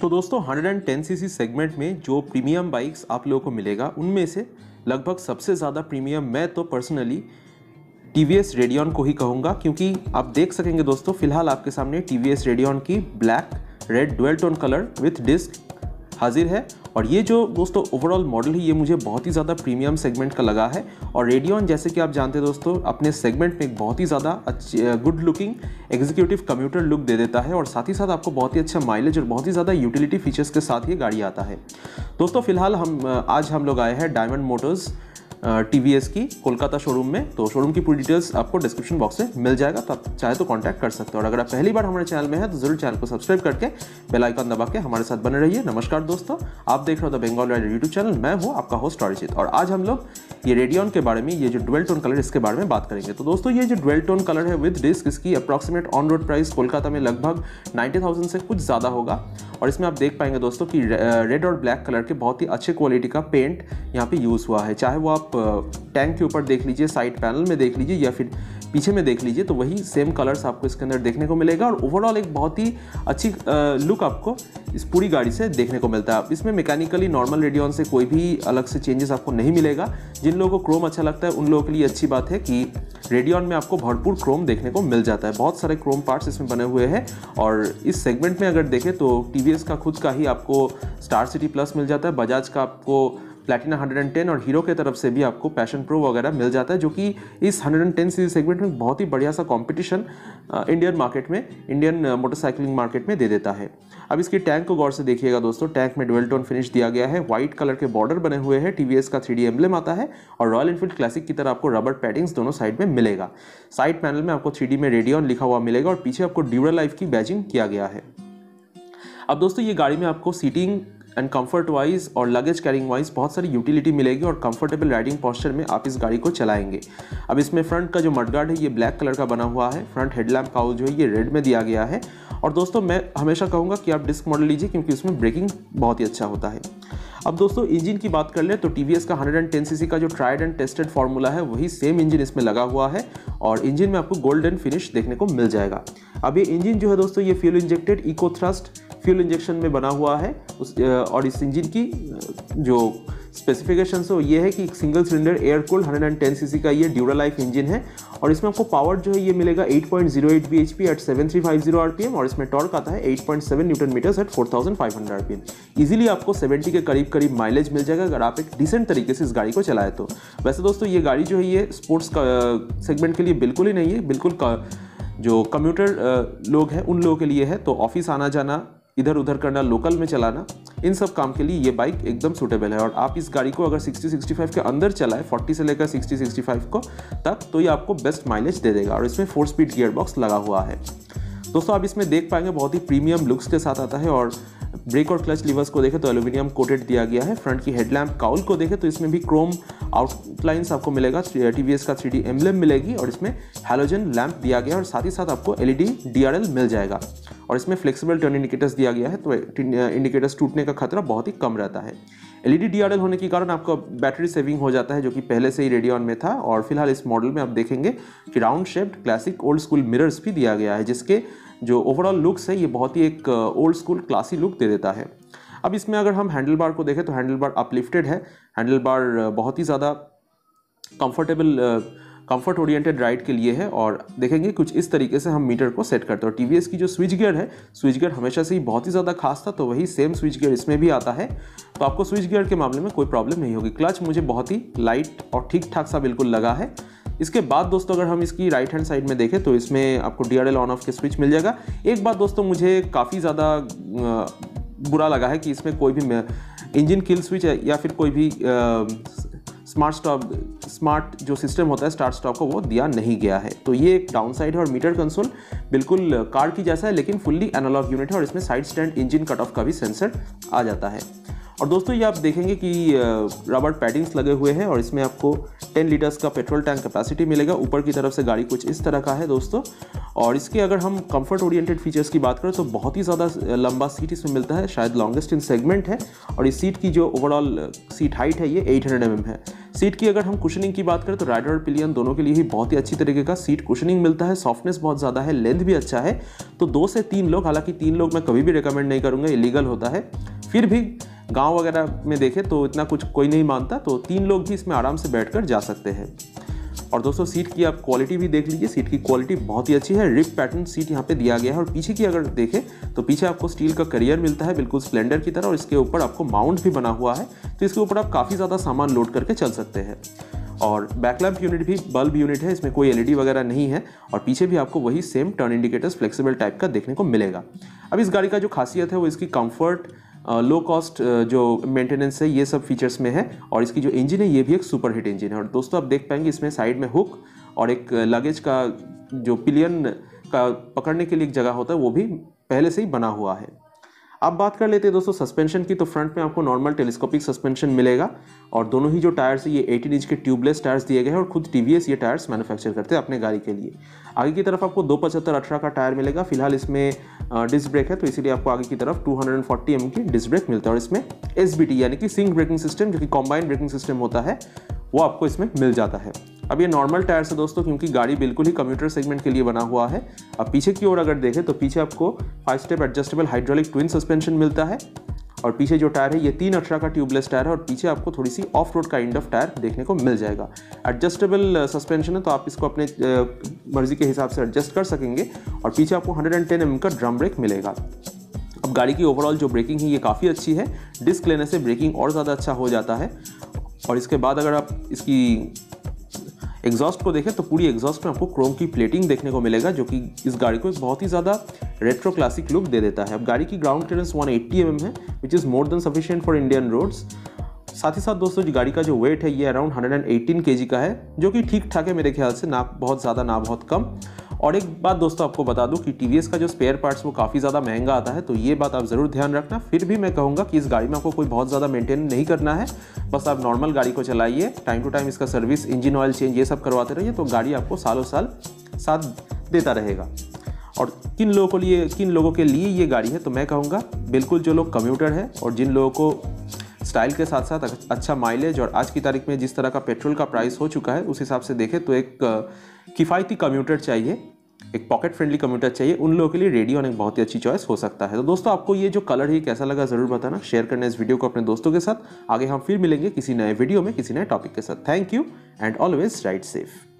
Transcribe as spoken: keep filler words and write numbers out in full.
तो दोस्तों one ten CC सी सेगमेंट में जो प्रीमियम बाइक्स आप लोगों को मिलेगा उनमें से लगभग सबसे ज़्यादा प्रीमियम मैं तो personally T V S Radeon को ही कहूँगा, क्योंकि आप देख सकेंगे दोस्तों फिलहाल आपके सामने टी वी एस रेडियन की black red dual tone colour with disc हाजिर है। और ये जो दोस्तों ओवरऑल मॉडल है ये मुझे बहुत ही ज़्यादा प्रीमियम सेगमेंट का लगा है। और रेडियन जैसे कि आप जानते हैं दोस्तों अपने सेगमेंट में एक बहुत ही ज़्यादा अच्छी good looking executive commuter look दे देता है और साथ ही साथ आपको बहुत ही अच्छा माइलेज और बहुत ही ज़्यादा यूटिलिटी फीचर्स के साथ ये गाड़ी आता है। दोस्तों फिलहाल हम आज हम लोग आए हैं Diamond Motors T V S की कोलकाता शोरूम में। तो शोरूम की पूरी डिटेल्स आपको डिस्क्रिप्शन बॉक्स में मिल जाएगा, तो आप चाहे तो कांटेक्ट कर सकते हो। और अगर आप पहली बार हमारे चैनल में हैं तो जरूर चैनल को सब्सक्राइब करके बेल आइकन दबा के हमारे साथ बने रहिए। नमस्कार दोस्तों, आप देख रहे हो the Bengal rider YouTube channel, मैं हूँ आपका होस्ट राजेश। और आज हम लोग ये रेडियन के बारे में, ये जो डुअल टोन कलर, इसके बारे में बात करेंगे। तो दोस्तों ये जो डुअल टोन कलर है विद डिस्क, इसकी approximate on road price Kolkata में लगभग नाइन्टी थाउजेंड से कुछ ज़्यादा होगा। और इसमें आप देख पाएंगे दोस्तों कि रेड और ब्लैक कलर के बहुत ही अच्छे क्वालिटी का पेंट यहाँ पे यूज़ हुआ है। चाहे वो आप टैंक के ऊपर देख लीजिए, साइड पैनल में देख लीजिए या फिर पीछे में देख लीजिए, तो वही सेम कलर्स आपको इसके अंदर देखने को मिलेगा। और ओवरऑल एक बहुत ही अच्छी लुक आपको इस पूरी गाड़ी से देखने को मिलता है। इसमें मैकेनिकली नॉर्मल रेडियन से कोई भी अलग से चेंजेस आपको नहीं मिलेगा। जिन लोगों को क्रोम अच्छा लगता है उन लोगों के लिए अच्छी बात है कि रेडियन में आपको भरपूर क्रोम देखने को मिल जाता है। बहुत सारे क्रोम पार्ट्स इसमें बने हुए हैं। और इस सेगमेंट में अगर देखें तो टी वी एस का खुद का ही आपको स्टार सिटी प्लस मिल जाता है, बजाज का आपको प्लैटिना वन टेन और हीरो के तरफ से भी आपको पैशन प्रो वगैरह मिल जाता है, जो कि इस वन टेन सीरीज सेगमेंट में बहुत ही बढ़िया सा कंपटीशन इंडियन मार्केट में, इंडियन मोटरसाइकिलिंग मार्केट में दे देता है। अब इसकी टैंक को गौर से देखिएगा दोस्तों, टैंक में डुअल टोन फिनिश दिया गया है, व्हाइट कलर के बॉर्डर बने हुए हैं, टी वी एस का थ्री डी एम्ब्लेम आता है और रॉयल एनफील्ड क्लासिक की तरह आपको रबर पैडिंग्स दोनों साइड में मिलेगा। साइड पैनल में आपको थ्री डी में रेडियन लिखा हुआ मिलेगा और पीछे आपको ड्यूरल लाइफ की बैजिंग किया गया है। अब दोस्तों ये गाड़ी में आपको सीटिंग एंड कंफर्ट वाइज और लगेज कैरिंग वाइज बहुत सारी यूटिलिटी मिलेगी और कंफर्टेबल राइडिंग पोस्चर में आप इस गाड़ी को चलाएंगे। अब इसमें फ्रंट का जो मडगार्ड है ये ब्लैक कलर का बना हुआ है, फ्रंट हेडलैम्प काउल जो है ये रेड में दिया गया है। और दोस्तों मैं हमेशा कहूँगा कि आप डिस्क मॉडल लीजिए क्योंकि उसमें ब्रेकिंग बहुत ही अच्छा होता है। अब दोस्तों इंजन की बात कर ले तो टी वी एस का वन टेन सी सी का जो ट्राइड एंड टेस्टेड फार्मूला है वही सेम इंजन इसमें लगा हुआ है और इंजन में आपको गोल्डन फिनिश देखने को मिल जाएगा। अब ये इंजन जो है दोस्तों ये fuel injected eco thrust fuel injection में बना हुआ है उस, और इस इंजन की जो स्पेसिफिकेशन है ये है कि एक single cylinder air cooled one ten CC सी का ये ड्यूरा लाइफ इंजन है और इसमें आपको पावर जो है ये मिलेगा eight point zero eight B H P at seven three five zero R P M और इसमें टॉर्क आता है eight point seven newton metres at four thousand five hundred R P M. Easily आपको seventy के करीब करीब mileage मिल जाएगा अगर आप एक डिसेंट तरीके से इस गाड़ी को चलाए तो। वैसे दोस्तों ये गाड़ी जो है ये स्पोर्ट्स सेगमेंट के लिए बिल्कुल ही नहीं है, बिल्कुल जो कम्यूटर लोग हैं उन लोगों के लिए है। तो ऑफिस आना जाना, इधर उधर करना, लोकल में चलाना, इन सब काम के लिए ये बाइक एकदम सूटेबल है। और आप इस गाड़ी को अगर सिक्सटी सिक्सटी फाइव के अंदर चलाएं, चालीस से लेकर सिक्सटी सिक्सटी फाइव को तक, तो ये आपको बेस्ट माइलेज दे देगा। और इसमें फोर स्पीड गियर बॉक्स लगा हुआ है। दोस्तों आप इसमें देख पाएंगे बहुत ही प्रीमियम लुक्स के साथ आता है। और ब्रेक और क्लच लीवर्स को देखें तो एल्यूमिनियम कोटेड दिया गया है। फ्रंट की हेडलैम्प काउल को देखें तो इसमें भी क्रोम आउटलाइंस आपको मिलेगा, टी वी एस का थ्री डी एम्ब्लेम मिलेगी और इसमें हैलोजन लैंप दिया गया है और साथ ही साथ आपको L E D D R L मिल जाएगा। और इसमें फ्लेक्सिबल टर्न इंडिकेटर्स दिया गया है, तो इंडिकेटर्स टूटने का खतरा बहुत ही कम रहता है। L E D D R L होने के कारण आपका बैटरी सेविंग हो जाता है, जो कि पहले से ही रेडियन में था। और फिलहाल इस मॉडल में आप देखेंगे कि round shaped classic old school mirrors भी दिया गया है, जिसके जो ओवरऑल लुक्स है ये बहुत ही एक ओल्ड स्कूल क्लासी लुक दे देता है। अब इसमें अगर हम हैंडल बार को देखें तो हैंडल बार अपलिफ्टेड है, हैंडल बार बहुत ही ज़्यादा कंफर्टेबल कंफर्ट ओरिएंटेड राइड के लिए है। और देखेंगे कुछ इस तरीके से हम मीटर को सेट करते हैं। और टी वी एस की जो स्विच गियर है, स्विच गियर हमेशा से ही बहुत ही ज़्यादा खास था, तो वही सेम स्विच गियर इसमें भी आता है, तो आपको स्विच गियर के मामले में कोई प्रॉब्लम नहीं होगी। क्लच मुझे बहुत ही लाइट और ठीक ठाक सा बिल्कुल लगा है। इसके बाद दोस्तों अगर हम इसकी राइट हैंड साइड में देखें तो इसमें आपको D R L on off के स्विच मिल जाएगा। एक बात दोस्तों मुझे काफ़ी ज़्यादा बुरा लगा है कि इसमें कोई भी इंजन किल स्विच या फिर कोई भी स्मार्ट स्टॉप स्मार्ट जो सिस्टम होता है स्टार्ट स्टॉप का वो दिया नहीं गया है, तो ये एक डाउन साइड है। और मीटर कंसोल बिल्कुल कार की जैसा है लेकिन फुल्ली एनालॉग यूनिट है और इसमें side stand engine cut off का भी सेंसर आ जाता है। और दोस्तों ये आप देखेंगे कि रबर पैडिंग्स लगे हुए हैं और इसमें आपको दस लीटर्स का पेट्रोल टैंक कैपेसिटी मिलेगा। ऊपर की तरफ से गाड़ी कुछ इस तरह का है दोस्तों। और इसके अगर हम कंफर्ट ओरिएंटेड फीचर्स की बात करें तो बहुत ही ज़्यादा लंबा सीट इसमें मिलता है, शायद लॉन्गेस्ट इन सेगमेंट है। और इस सीट की जो ओवरऑल सीट हाइट है ये आठ सौ एम एम है। सीट की अगर हम कुशनिंग की बात करें तो राइडर और पिलियन दोनों के लिए ही बहुत ही अच्छी तरीके का सीट कुशनिंग मिलता है। सॉफ्टनेस बहुत ज़्यादा है, लेंथ भी अच्छा है। तो दो से तीन लोग, हालांकि तीन लोग मैं कभी भी रिकमेंड नहीं करूँगा, इलीगल होता है। फिर भी गांव वगैरह में देखें तो इतना कुछ कोई नहीं मानता, तो तीन लोग भी इसमें आराम से बैठकर जा सकते हैं। और दोस्तों सीट की आप क्वालिटी भी देख लीजिए, सीट की क्वालिटी बहुत ही अच्छी है। रिप पैटर्न सीट यहाँ पे दिया गया है। और पीछे की अगर देखें तो पीछे आपको स्टील का करियर मिलता है बिल्कुल स्प्लेंडर की तरह, और इसके ऊपर आपको माउंट भी बना हुआ है, तो इसके ऊपर आप काफ़ी ज़्यादा सामान लोड करके चल सकते हैं। और बैकलैम्प यूनिट भी बल्ब यूनिट है, इसमें कोई एलईडी वगैरह नहीं है। और पीछे भी आपको वही same turn indicators flexible type का देखने को मिलेगा। अब इस गाड़ी का जो खासियत है वो इसकी कम्फर्ट, लो कॉस्ट, जो मेंटेनेंस है, ये सब फीचर्स में है। और इसकी जो इंजन है ये भी एक सुपर हिट इंजन है। और दोस्तों आप देख पाएंगे इसमें साइड में हुक और एक लगेज का जो पिलियन का पकड़ने के लिए एक जगह होता है वो भी पहले से ही बना हुआ है। अब बात कर लेते हैं दोस्तों सस्पेंशन की, तो फ्रंट में आपको नॉर्मल टेलीस्कोपिक सस्पेंशन मिलेगा। और दोनों ही जो टायर्स है ये अठारह इंच के ट्यूबलेस टायर्स दिए गए हैं, और खुद टीवीएस ये टायर्स मैन्युफैक्चर करते हैं अपने गाड़ी के लिए। आगे की तरफ आपको दो पचहत्तर अठारह का टायर मिलेगा। फिलहाल इसमें डिस्क ब्रेक है, तो इसीलिए आपको आगे की तरफ दो सौ चालीस एम एम की डिस्क ब्रेक मिलता है। और इसमें एसबीटी यानी कि सिंक ब्रेकिंग सिस्टम, जो कि कॉम्बाइंड ब्रेकिंग सिस्टम होता है, वो आपको इसमें मिल जाता है। अब ये नॉर्मल टायर से दोस्तों, क्योंकि गाड़ी बिल्कुल ही कम्यूटर सेगमेंट के लिए बना हुआ है। अब पीछे की ओर अगर देखें तो पीछे आपको five step adjustable hydraulic twin suspension मिलता है। और पीछे जो टायर है ये तीन अठारह का ट्यूबलेस टायर है, और पीछे आपको थोड़ी सी off road kind of tyre देखने को मिल जाएगा। एडजस्टेबल सस्पेंशन है, तो आप इसको अपने मर्जी के हिसाब से एडजस्ट कर सकेंगे। और पीछे आपको एक सौ दस एम एम का ड्रम ब्रेक मिलेगा। अब गाड़ी की ओवरऑल जो ब्रेकिंग है ये काफ़ी अच्छी है, डिस्क लेने से ब्रेकिंग और ज़्यादा अच्छा हो जाता है। और इसके बाद अगर आप इसकी एग्जॉस्ट को देखें तो पूरी एग्जॉस्ट में आपको क्रोम की प्लेटिंग देखने को मिलेगा, जो कि इस गाड़ी को एक बहुत ही ज़्यादा रेट्रो क्लासिक लुक दे देता है। अब गाड़ी की ग्राउंड क्लियरेंस एक सौ अस्सी एम एम है, which is more than sufficient for Indian roads. साथ ही साथ दोस्तों जो गाड़ी का जो वेट है ये अराउंड एक सौ अठारह केजी का है, जो कि ठीक ठाक है मेरे ख्याल से, ना बहुत ज़्यादा ना बहुत कम। और एक बात दोस्तों आपको बता दूं कि टीवीएस का जो स्पेयर पार्ट्स वो काफ़ी ज़्यादा महंगा आता है, तो ये बात आप ज़रूर ध्यान रखना। फिर भी मैं कहूँगा कि इस गाड़ी में आपको कोई बहुत ज़्यादा मेंटेन नहीं करना है, बस आप नॉर्मल गाड़ी को चलाइए, टाइम टू टाइम इसका सर्विस, इंजन ऑयल चेंज, ये सब करवाते रहिए, तो गाड़ी आपको सालों साल साथ देता रहेगा। और किन लोगों के लिए किन लोगों के लिए ये गाड़ी है, तो मैं कहूँगा बिल्कुल जो लोग कम्यूटर है और जिन लोगों को स्टाइल के साथ साथ अच्छा माइलेज, और आज की तारीख में जिस तरह का पेट्रोल का प्राइस हो चुका है उस हिसाब से देखें तो एक किफ़ायती कम्यूटर चाहिए, एक पॉकेट फ्रेंडली कम्यूटर चाहिए, उन लोगों के लिए रेडियन एक बहुत ही अच्छी चॉइस हो सकता है। तो दोस्तों आपको ये जो कलर है कैसा लगा ज़रूर बताना, शेयर करना इस वीडियो को अपने दोस्तों के साथ। आगे हम फिर मिलेंगे किसी नए वीडियो में किसी नए टॉपिक के साथ। Thank you and always ride safe.